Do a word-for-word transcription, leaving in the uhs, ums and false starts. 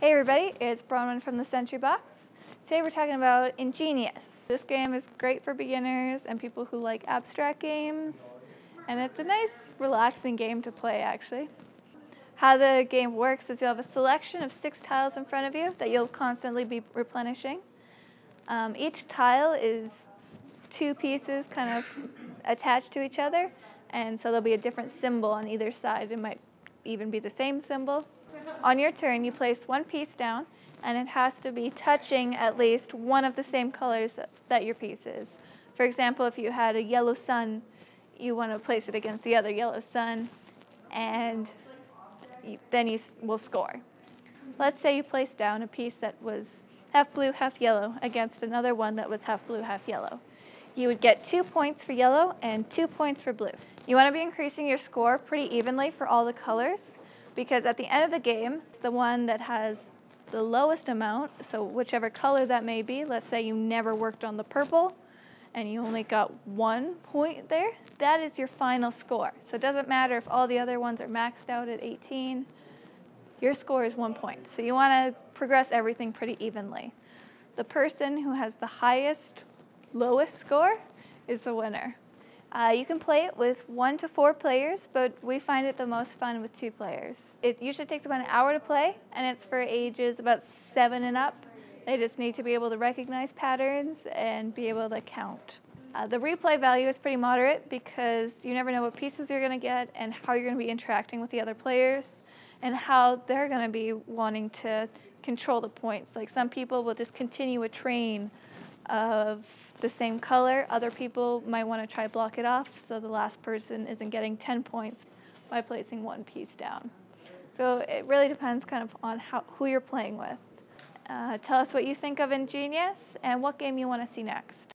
Hey everybody, it's Bronwyn from the Sentry Box. Today we're talking about Ingenious. This game is great for beginners and people who like abstract games, and it's a nice, relaxing game to play actually. How the game works is you'll have a selection of six tiles in front of you that you'll constantly be replenishing. Um, each tile is two pieces kind of attached to each other, and so there'll be a different symbol on either side. It might even be the same symbol. On your turn, you place one piece down, and it has to be touching at least one of the same colors that your piece is. For example, if you had a yellow sun, you want to place it against the other yellow sun, and then you will score. Let's say you placed down a piece that was half blue, half yellow, against another one that was half blue, half yellow. You would get two points for yellow and two points for blue. You want to be increasing your score pretty evenly for all the colors, because at the end of the game, the one that has the lowest amount, so whichever color that may be, let's say you never worked on the purple and you only got one point there, that is your final score. So it doesn't matter if all the other ones are maxed out at eighteen, your score is one point. So you want to progress everything pretty evenly. The person who has the highest, lowest score is the winner. Uh, you can play it with one to four players, but we find it the most fun with two players. It usually takes about an hour to play, and it's for ages about seven and up. They just need to be able to recognize patterns and be able to count. Uh, the replay value is pretty moderate because you never know what pieces you're going to get and how you're going to be interacting with the other players and how they're going to be wanting to control the points. Like, some people will just continue a train of the same color. Other people might want to try block it off so the last person isn't getting ten points by placing one piece down. So it really depends kind of on how, who you're playing with. Uh, tell us what you think of Ingenious and what game you want to see next.